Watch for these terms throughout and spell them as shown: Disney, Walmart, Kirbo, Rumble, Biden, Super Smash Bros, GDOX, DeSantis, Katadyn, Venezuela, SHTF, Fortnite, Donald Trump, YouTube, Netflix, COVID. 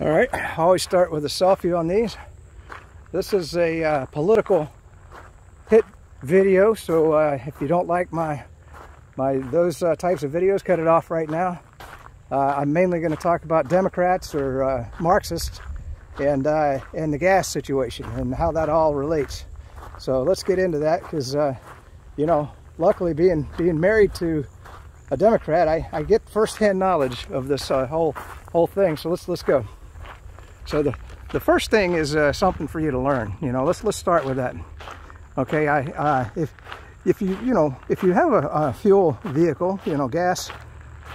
All right, I always start with a selfie on these. This is a political hit video, so if you don't like those types of videos, cut it off right now. I'm mainly going to talk about Democrats or Marxists and the gas situation and how that all relates. So let's get into that because, you know, luckily being married to a Democrat, I get firsthand knowledge of this whole thing. So let's go. So the first thing is something for you to learn. You know, let's start with that. Okay, if you have a fuel vehicle, you know, gas,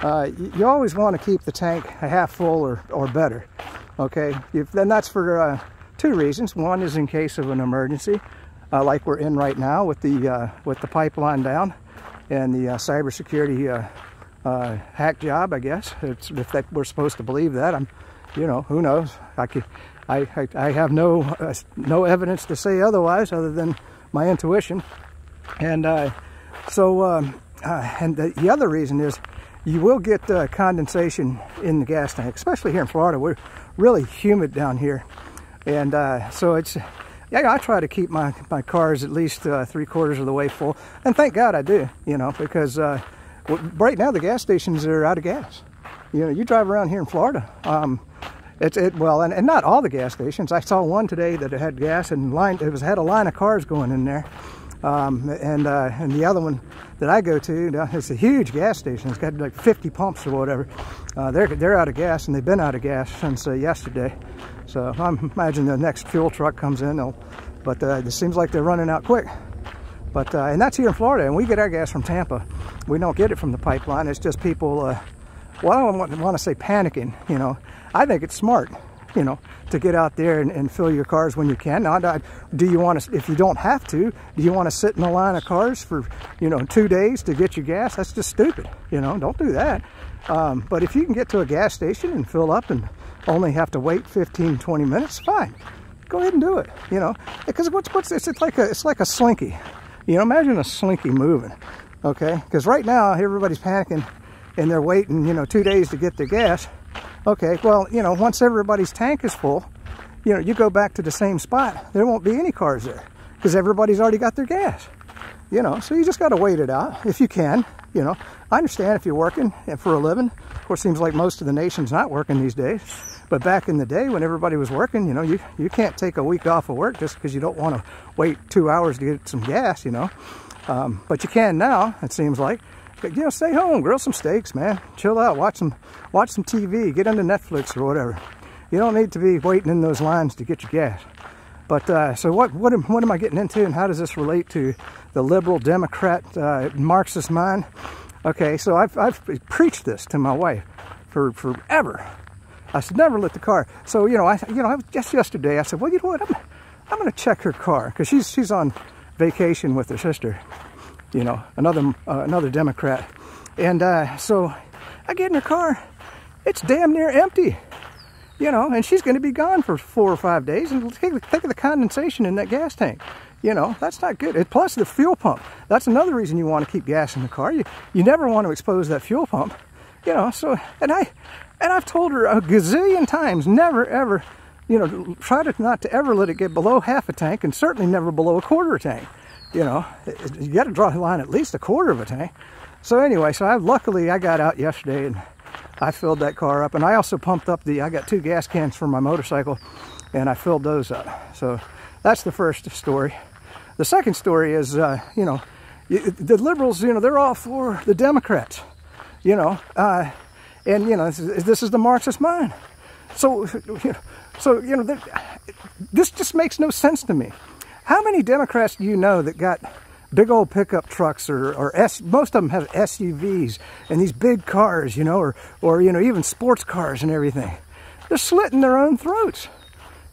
you always want to keep the tank half full or better. Okay, and that's for two reasons. One is in case of an emergency, like we're in right now with the pipeline down and the cybersecurity hack job. I guess it's, if that, we're supposed to believe that. I'm, you know, who knows? I have no evidence to say otherwise, other than my intuition. And and the other reason is you will get condensation in the gas tank, especially here in Florida. We're really humid down here, and so it's, yeah, I try to keep my cars at least 3/4 of the way full, and thank God I do, you know, because right now the gas stations are out of gas. You know, you drive around here in Florida, and not all the gas stations. I saw one today that had gas and had a line of cars going in there. And the other one that I go to, it's a huge gas station. It's got like 50 pumps or whatever. They're out of gas, and they've been out of gas since yesterday. So I imagine the next fuel truck comes in, but it seems like they're running out quick. But and that's here in Florida, and we get our gas from Tampa. We don't get it from the pipeline. It's just people. Well, I don't want to say panicking. You know, I think it's smart, you know, to get out there and fill your cars when you can. Now, do you want to, if you don't have to, do you want to sit in a line of cars for, you know, 2 days to get your gas? That's just stupid, you know, don't do that. But if you can get to a gas station and fill up and only have to wait 15-20 minutes, fine, go ahead and do it, you know, because it's like a slinky, you know, imagine a slinky moving, okay? Because right now everybody's panicking and they're waiting, you know, 2 days to get their gas. Okay, well, you know, once everybody's tank is full, you know, you go back to the same spot, there won't be any cars there because everybody's already got their gas, you know. So you just got to wait it out if you can, you know. I understand if you're working and for a living. Of course, it seems like most of the nation's not working these days, but back in the day when everybody was working, you know, you can't take a week off of work just because you don't want to wait 2 hours to get some gas, you know. But you can now, it seems like. You know, stay home, grill some steaks, man. Chill out, watch some TV, get into Netflix or whatever. You don't need to be waiting in those lines to get your gas. But so what am I getting into, and how does this relate to the liberal Democrat Marxist mind? Okay, so I've preached this to my wife for forever. I said, never let the car. So I was, just yesterday I said, well, you know what, I'm going to check her car because she's on vacation with her sister. You know, another Democrat. And so I get in her car, it's damn near empty, you know, and she's going to be gone for 4 or 5 days, and think of the condensation in that gas tank, you know, that's not good. And plus the fuel pump, that's another reason you want to keep gas in the car. You never want to expose that fuel pump, you know. So I've told her a gazillion times, never ever, you know, try to not to ever let it get below half a tank, and certainly never below a quarter a tank. You know, you got to draw the line at least a quarter of a tank. So anyway, so luckily I got out yesterday and I filled that car up, and I also pumped up I got 2 gas cans for my motorcycle, and I filled those up. So that's the first story. The second story is, you know, the liberals, you know, they're all for the Democrats, you know, and you know, this is the Marxist mind. So you know, this just makes no sense to me. How many Democrats do you know that got big old pickup trucks most of them have SUVs and these big cars, you know, or you know, even sports cars and everything? They're slitting their own throats.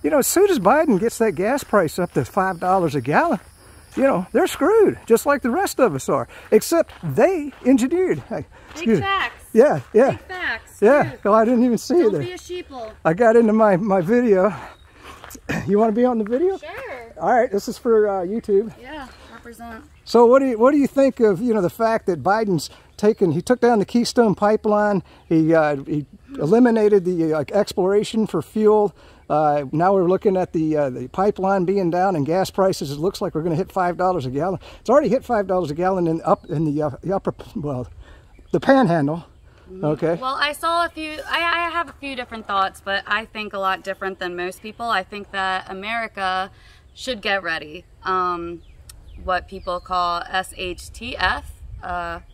You know, as soon as Biden gets that gas price up to $5 a gallon, you know, they're screwed, just like the rest of us are, except they engineered. Big facts. Yeah, yeah. Big facts. Yeah, well, I didn't even see it there. Don't be a sheeple. I got into my video. You want to be on the video? Sure. All right, this is for YouTube. Yeah, represent. So what do you think of, you know, the fact that Biden's he took down the Keystone Pipeline, he eliminated the exploration for fuel. Now we're looking at the pipeline being down and gas prices. It looks like we're going to hit $5 a gallon. It's already hit $5 a gallon in the Panhandle. Okay. Well, I saw a few. I have a few different thoughts, but I think a lot different than most people. I think that America should get ready. What people call SHTF,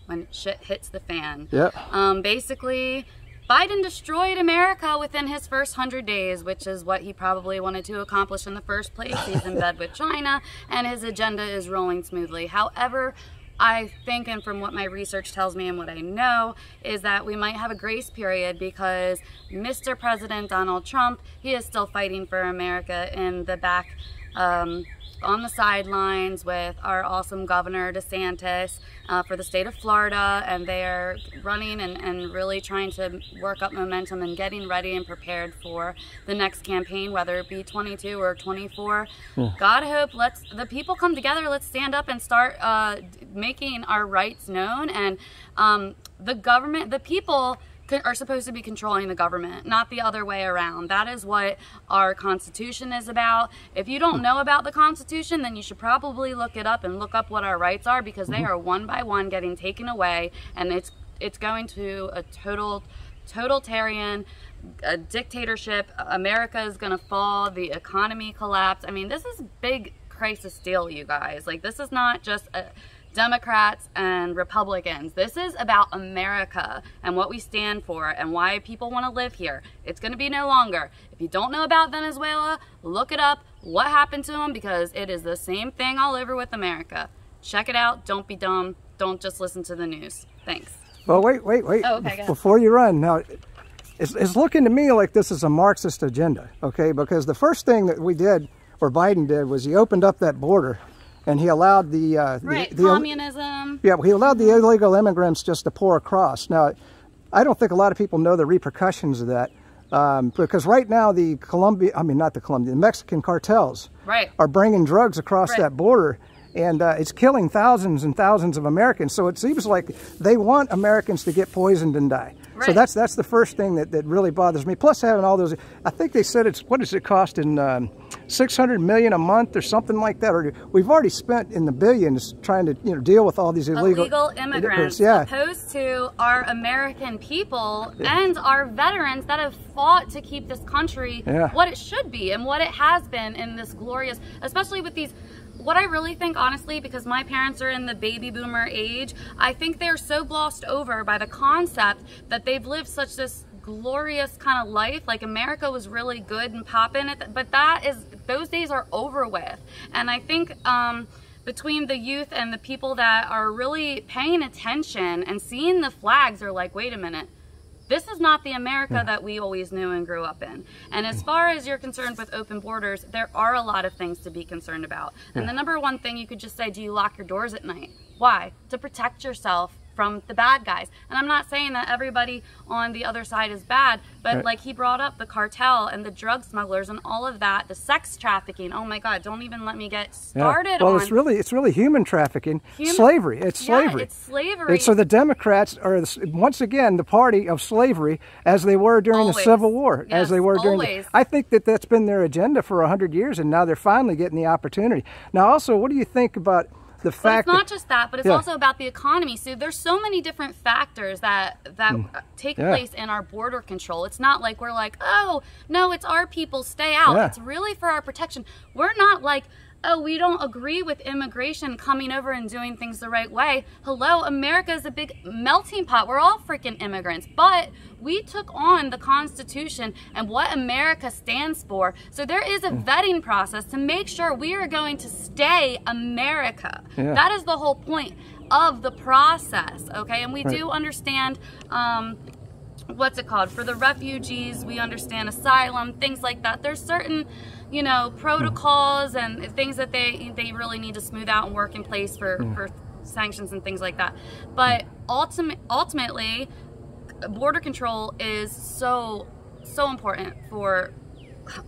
when shit hits the fan. Yeah. Basically, Biden destroyed America within his first 100 days, which is what he probably wanted to accomplish in the first place. He's in bed with China, and his agenda is rolling smoothly. However, I think, and from what my research tells me and what I know, is that we might have a grace period because Mr. President Donald Trump, he is still fighting for America in the back, on the sidelines with our awesome governor DeSantis for the state of Florida, and they're running and really trying to work up momentum and getting ready and prepared for the next campaign, whether it be 22 or 24. Yeah. God hope the people come together, let's stand up and start making our rights known, and the government, the people are supposed to be controlling the government, not the other way around. That is what our Constitution is about. If you don't know about the Constitution, then you should probably look it up and look up what our rights are, because they are one by one getting taken away, and it's going to a totalitarian dictatorship. America is going to fall. The economy collapse. I mean, this is a big crisis deal, you guys. Like, this is not just a Democrats and Republicans. This is about America and what we stand for and why people want to live here. It's going to be no longer. If you don't know about Venezuela, look it up, what happened to them, because it is the same thing all over with America. Check it out. Don't be dumb. Don't just listen to the news. Thanks. Well, wait. Oh, okay, before you run. Now, it's looking to me like this is a Marxist agenda, okay? Because the first thing that we did, or Biden did, was he opened up that border. And he allowed the communism. Yeah, he allowed the illegal immigrants just to pour across. Now, I don't think a lot of people know the repercussions of that, because right now the Mexican cartels are bringing drugs across that border, and it's killing thousands and thousands of Americans. So it seems like they want Americans to get poisoned and die. Right. So that's the first thing that really bothers me. Plus having all those, I think they said what does it cost in $600 million a month or something like that? Or we've already spent in the billions trying to deal with all these illegal immigrants, opposed to our American people and our veterans that have fought to keep this country what it should be and what it has been in this glorious, especially with these. What I really think, honestly, because my parents are in the baby boomer age, I think they're so glossed over by the concept that they've lived such this glorious kind of life. Like, America was really good and poppin', but those days are over with. And I think between the youth and the people that are really paying attention and seeing the flags are like, wait a minute. This is not the America that we always knew and grew up in. And as far as you're concerned with open borders, there are a lot of things to be concerned about. And the number one thing you could just say, do you lock your doors at night? Why? To protect yourself from the bad guys. And I'm not saying that everybody on the other side is bad, but like he brought up the cartel and the drug smugglers and all of that, the sex trafficking. Oh my God, don't even let me get started on. Well, it's really human trafficking. Slavery. It's slavery. Yeah, it's slavery. So the Democrats are once again the party of slavery, as they were during the Civil War, as they were during I think that's been their agenda for 100 years, and now they're finally getting the opportunity. Now also, what do you think about the fact it's not just that, but it's also about the economy. So there's so many different factors that take place in our border control. It's not like we're like, oh, no, it's our people, stay out. It's really for our protection. We're not like, oh, we don't agree with immigration coming over and doing things the right way. Hello, America is a big melting pot. We're all freaking immigrants. But we took on the Constitution and what America stands for. So there is a vetting process to make sure we are going to stay America. Yeah. That is the whole point of the process, okay? And we do understand... what's it called? For the refugees, we understand asylum, things like that. There's certain, protocols and things that they really need to smooth out and work in place for sanctions and things like that. But ultimately, border control is so important for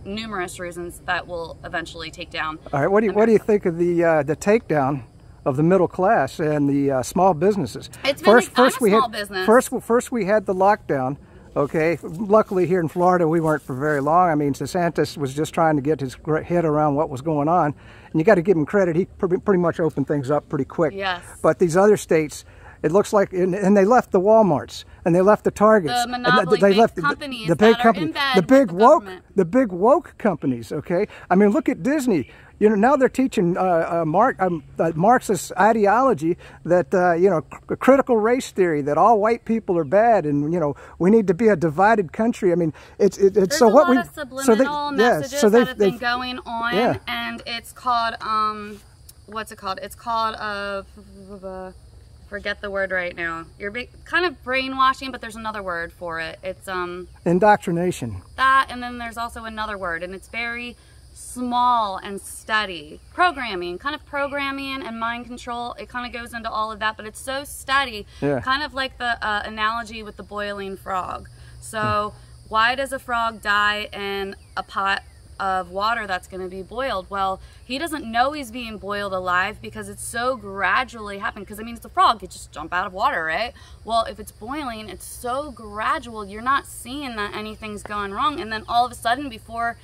numerous reasons that will eventually take down. All right, what do you think of the takedown of the middle class and the small businesses? It's been first we had the lockdown Okay, luckily here in Florida, we weren't for very long. I mean, DeSantis was just trying to get his head around what was going on. And you got to give him credit. He pretty much opened things up pretty quick. Yes. But these other states, it looks like, and they left the Walmarts, and they left the Targets. The monopoly big woke companies, okay? I mean, look at Disney. You know, now they're teaching Marxist ideology that, you know, critical race theory, that all white people are bad and, you know, we need to be a divided country. I mean, it's so what we... There's a lot of subliminal messages that have been going on, yeah. And it's called, what's it called? It's called, forget the word right now. You're kind of brainwashing, but there's another word for it. It's, indoctrination. That, and then there's also another word, and it's very... small and steady programming, kind of programming and mind control. It kind of goes into all of that, but it's so steady, yeah. Kind of like the analogy with the boiling frog. So why does a frog die in a pot of water that's going to be boiled? Well, he doesn't know he's being boiled alive because it's so gradually happening. Because I mean, it's a frog, it just jump out of water, right? Well, if it's boiling, it's so gradual, you're not seeing that anything's going wrong, and then all of a sudden, before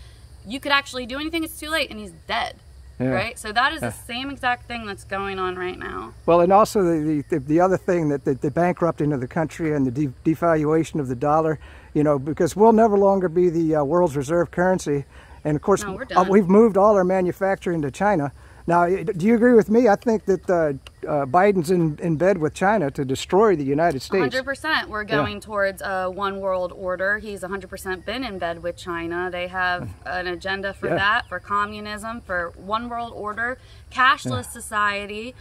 you could actually do anything, it's too late, and he's dead, yeah. Right? So that is the same exact thing that's going on right now. Well, and also the other thing, that the bankrupting of the country and the devaluation of the dollar, you know, because we'll never longer be the world's reserve currency. And of course, no, we've moved all our manufacturing to China. Now, do you agree with me? I think that Biden's in bed with China to destroy the United States. 100%. We're going, yeah, towards a one world order. He's 100% been in bed with China. They have an agenda for, yeah, that, for communism, for one world order, cashless, yeah, society.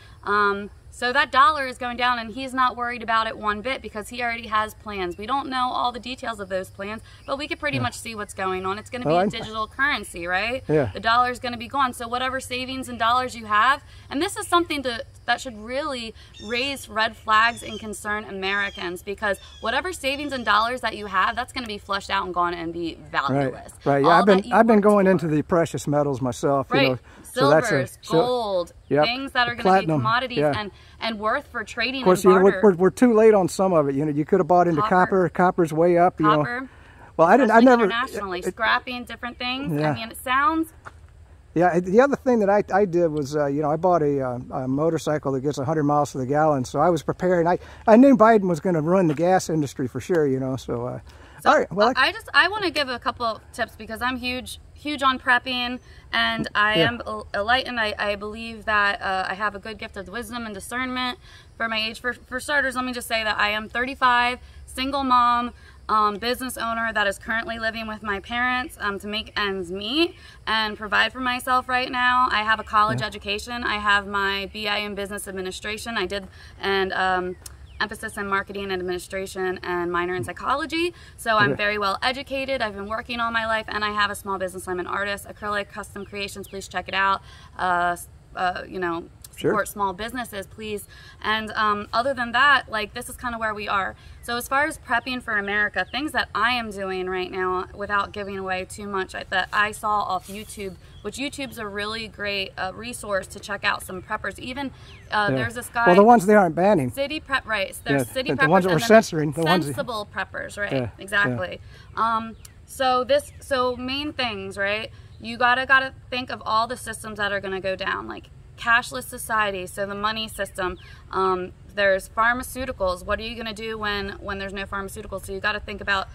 So that dollar is going down, and he's not worried about it one bit because he already has plans. We don't know all the details of those plans, but we could pretty, yeah, much see what's going on. It's going to be a digital currency, right? Yeah. The dollar is going to be gone. So whatever savings in dollars you have, and this is something that should really raise red flags and concern Americans, because whatever savings in dollars that you have, that's going to be flushed out and gone and be valueless. Right. Right. Yeah, I've been going into the precious metals myself. Right. You know, silvers, so that's gold. Yep. Things that are going to be commodities, yeah, and worth for trading. Of course, and barter. You know, we're too late on some of it. You know, you could have bought into copper. Copper's way up. Copper. You know. Well, I never internationally scrapping different things. Yeah. I mean, it sounds. Yeah. The other thing that I did was, you know, I bought a motorcycle that gets 100 miles to the gallon. So I was preparing. I knew Biden was going to run the gas industry for sure. You know, so. So all right, well, I want to give a couple of tips because I'm huge on prepping, and I, yeah, am enlightened. I believe that I have a good gift of wisdom and discernment for my age. For starters, let me just say that I am 35, single mom, business owner that is currently living with my parents to make ends meet and provide for myself right now. I have a college, yeah, education. I have my BA in business administration. I did emphasis in marketing and administration and minor in psychology. So I'm very well educated. I've been working all my life, and I have a small business. I'm an artist, acrylic custom creations. Please check it out. You know, support, sure, small businesses, please. And other than that, like, this is kind of where we are. So as far as prepping for America, things that I am doing right now without giving away too much that I saw off YouTube, which YouTube's a really great resource to check out some preppers. Even yeah, there's this guy. Well, the ones they aren't banning. City prep, right? There's, yeah, city preppers. The ones that we're censoring. The sensible preppers, right? Yeah, exactly. Yeah. So main things, right? You gotta think of all the systems that are gonna go down, like cashless society, so the money system. There's pharmaceuticals. What are you gonna do when there's no pharmaceuticals? So you gotta think about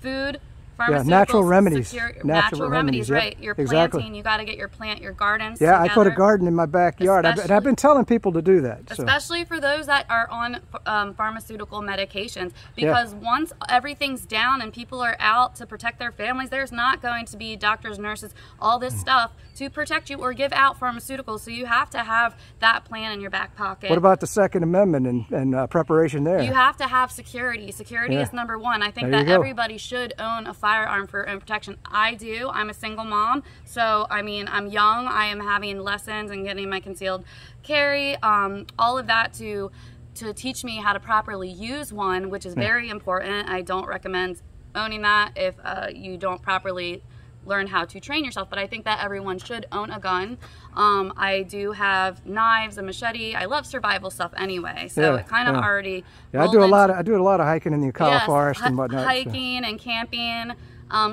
food, pharmaceuticals, natural remedies. Natural remedies, right? Yep. You're planting. Exactly. You gotta get your plant, your gardens. Yeah, together. I put a garden in my backyard, and I've been telling people to do that. Especially for those that are on pharmaceutical medications, because, yeah, once everything's down and people are out to protect their families, there's not going to be doctors, nurses, all this stuff to protect you or give out pharmaceuticals. So you have to have that plan in your back pocket. What about the Second Amendment and preparation there? You have to have security. Security, yeah, is number one. I think that everybody should own a firearm for own protection. I do. I'm a single mom. So, I mean, I'm young. I am having lessons and getting my concealed carry, all of that to teach me how to properly use one, which is very important. I don't recommend owning that if you don't properly learn how to train yourself. But I think that everyone should own a gun. I do have knives, a machete. I love survival stuff anyway, so yeah, it kind of already. Yeah, I do a lot of hiking in the Eucalyptus forest and whatnot. Hiking and camping.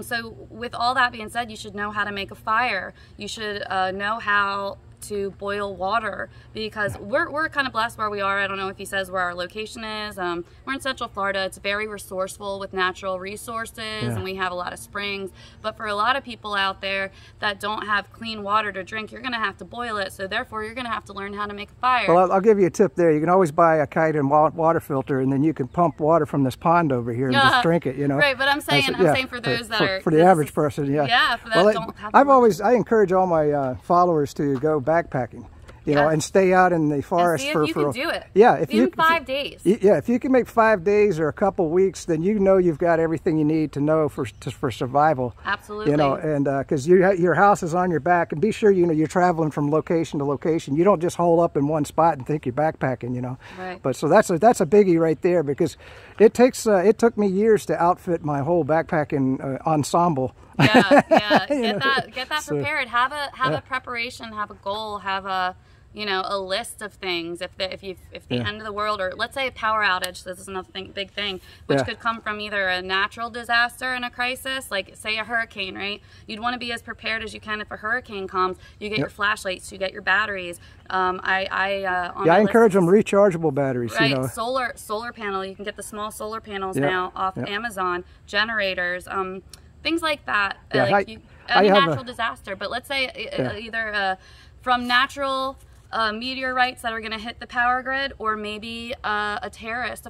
So with all that being said, you should know how to make a fire. You should know how to boil water, because we're kind of blessed where we are. I don't know if he says where our location is. We're in Central Florida. It's very resourceful with natural resources, and we have a lot of springs. But for a lot of people out there that don't have clean water to drink, you're going to have to boil it. So therefore, you're going to have to learn how to make a fire. Well, I'll give you a tip there. You can always buy a Katadyn water filter, and then you can pump water from this pond over here and just drink it. You know, right? But I'm saying for those for the average person, I encourage all my followers to go backpacking, you know, and stay out in the forest and see if you can do it. Yeah, if you, 5 days. Yeah, if you can make 5 days or a couple weeks, then you know you've got everything you need to know for survival. Absolutely. You know, and because your house is on your back, and be sure you're traveling from location to location. You don't just hole up in one spot and think you're backpacking. You know. Right. But so that's a biggie right there, because it takes it took me years to outfit my whole backpacking ensemble. Yeah. Get that prepared. Have a preparation. Have a goal. Have a a list of things. If the end of the world, or let's say a power outage, this is another big thing, which could come from either a natural disaster and a crisis, like say a hurricane, right? You'd want to be as prepared as you can if a hurricane comes. You get your flashlights, you get your batteries. I encourage them rechargeable batteries. Right, you know. Solar panel. You can get the small solar panels now off Amazon. Generators. Things like that, like a natural disaster. But let's say either from natural meteorites that are going to hit the power grid, or maybe a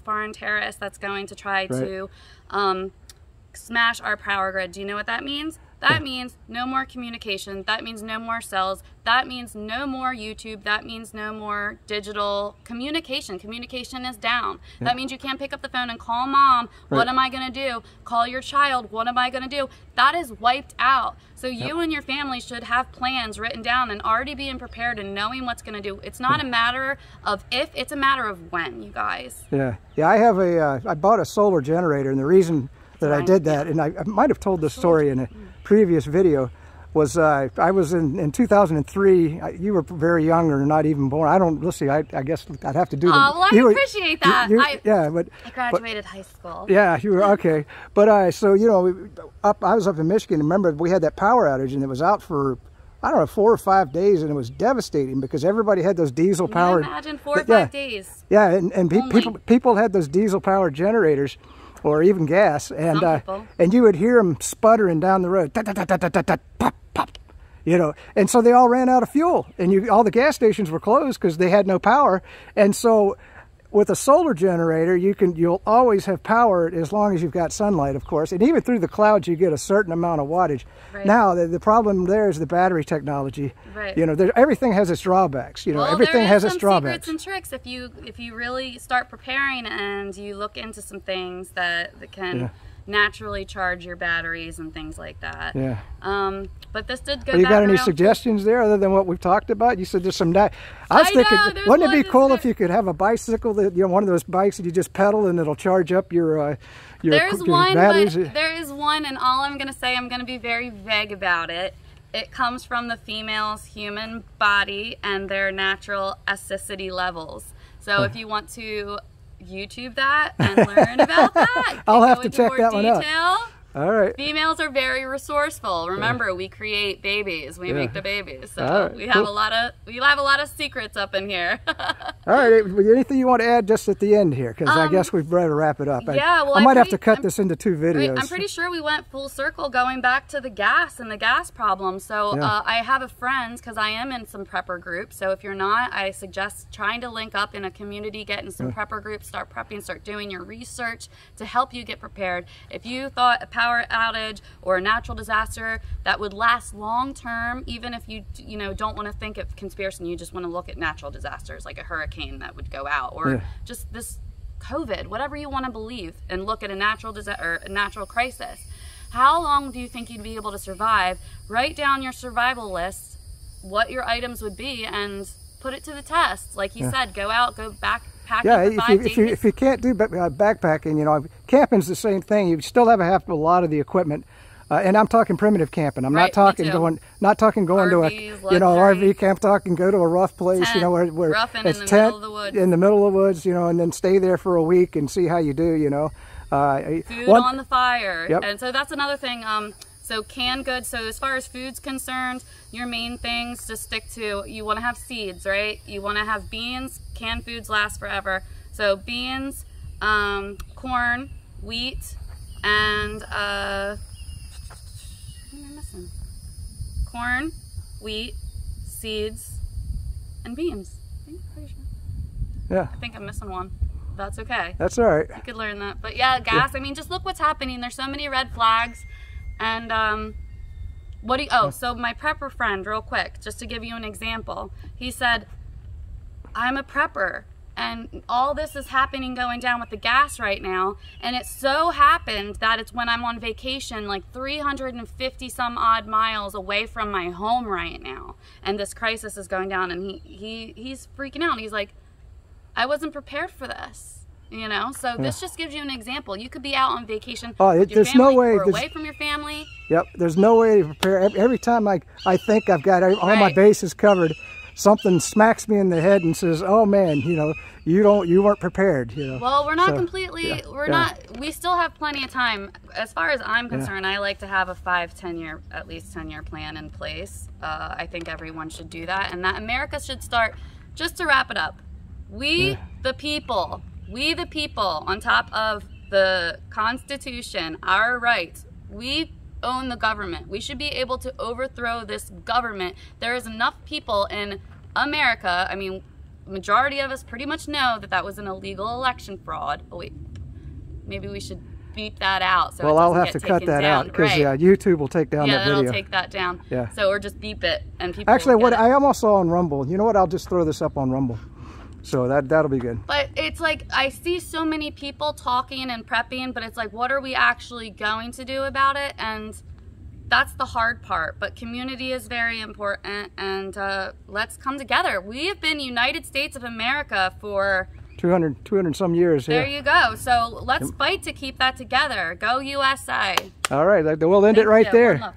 foreign terrorist that's going to try to smash our power grid. Do you know what that means? That means no more communication. That means no more cells. That means no more YouTube. That means no more digital communication. Communication is down. Yeah. That means you can't pick up the phone and call mom. Right. What am I going to do? Call your child. What am I going to do? That is wiped out. So you and your family should have plans written down and already being prepared and knowing what's going to do. It's not a matter of if, it's a matter of when, you guys. Yeah. Yeah, I have a, I bought a solar generator, and the reason that I did that, and I might have told this story in a previous video, was I was in 2003. You were very young or not even born. I don't. Let's see. I guess I'd have to do. Well, I appreciate that. I graduated high school. Yeah, you were okay. But so I was up in Michigan. Remember, we had that power outage, and it was out for, I don't know, 4 or 5 days, and it was devastating because everybody had those diesel-powered. Imagine 4 or 5 days. Yeah, and people had those diesel-powered generators, or even gas, and you would hear them sputtering down the road, pop, you know, and so they all ran out of fuel, and all the gas stations were closed because they had no power. And so with a solar generator, you'll always have power as long as you've got sunlight, of course, and even through the clouds you get a certain amount of wattage. Right. Now the problem there is the battery technology. Right. You know, everything has its drawbacks. You know, well, everything has its drawbacks. There are some secrets and tricks if you really start preparing and you look into some things that can naturally charge your batteries and things like that. Yeah. But this did go. Well, you got any suggestions there other than what we've talked about? You said there's some. I was thinking, wouldn't it be cool if you could have a bicycle that one of those bikes that you just pedal and it'll charge up your batteries? There is one, and all I'm going to say, I'm going to be very vague about it. It comes from the female's human body and their natural acidity levels. So if you want to YouTube that and learn about that, I'll have to check that one out. All right. Females are very resourceful. Remember, we create babies. We make the babies. So we have a lot of secrets up in here. All right. Anything you want to add just at the end here? Because I guess we'd better wrap it up. Yeah. Well, I might have to cut this into 2 videos. I'm pretty sure we went full circle going back to the gas and the gas problem. So I have a friend, because I am in some prepper groups. So if you're not, I suggest trying to link up in a community, get in some prepper groups, start prepping, start doing your research to help you get prepared. If you thought power outage or a natural disaster that would last long term, even if you don't want to think of conspiracy, you just want to look at natural disasters like a hurricane that would go out, or just this COVID, whatever you want to believe, and look at a natural disaster or a natural crisis. How long do you think you'd be able to survive? Write down your survival list, what your items would be, and put it to the test. Like he said, go out, go back. Yeah, if you can't do backpacking, camping's the same thing. You still have a lot of the equipment And I'm talking primitive camping. I'm not talking going, RVs, to a, RV camp, go to a rough place, tent, where it's tent in the middle of the woods, and then stay there for a week and see how you do, Food on the fire. Yep. And so that's another thing. So canned goods. So as far as food's concerned, your main things to stick to, you want to have seeds, right? You want to have beans. Canned foods last forever. So beans, corn, wheat, and what am I missing? Corn, wheat, seeds, and beans. Yeah. I think I'm missing one. That's okay. That's all right. You could learn that. But yeah, gas. Yeah. I mean, just look what's happening. There's so many red flags. And so my prepper friend, real quick, just to give you an example, he said, I'm a prepper. And all this is happening going down with the gas right now. And it so happened that it's when I'm on vacation, like 350 some odd miles away from my home right now. And this crisis is going down. And he's freaking out. And he's like, I wasn't prepared for this, So this just gives you an example. You could be out on vacation. There's no way. Or away from your family. Yep. There's no way to prepare. Every time I think I've got all my bases covered, something smacks me in the head and says, "Oh man, you weren't prepared." Well, we're not completely. Yeah, we still have plenty of time. As far as I'm concerned, I like to have a 5-10 year, at least 10-year plan in place. I think everyone should do that, and that America should start. Just to wrap it up. We the people, on top of the Constitution, our rights, we own the government. We should be able to overthrow this government. There is enough people in America, I mean, majority of us pretty much know that that was an illegal election fraud. Oh wait, maybe we should beep that out. So I'll have to cut that out because YouTube will take down that video. Yeah, it'll take that down. Yeah. So, or just beep it and people actually, what I almost saw on Rumble, you know what, I'll just throw this up on Rumble. So that'll be good. But it's like, I see so many people talking and prepping, but it's like, what are we actually going to do about it? And that's the hard part. But community is very important. And let's come together. We have been United States of America for 200 some years. There you go. So let's fight to keep that together. Go USA. All right. We'll end it right there.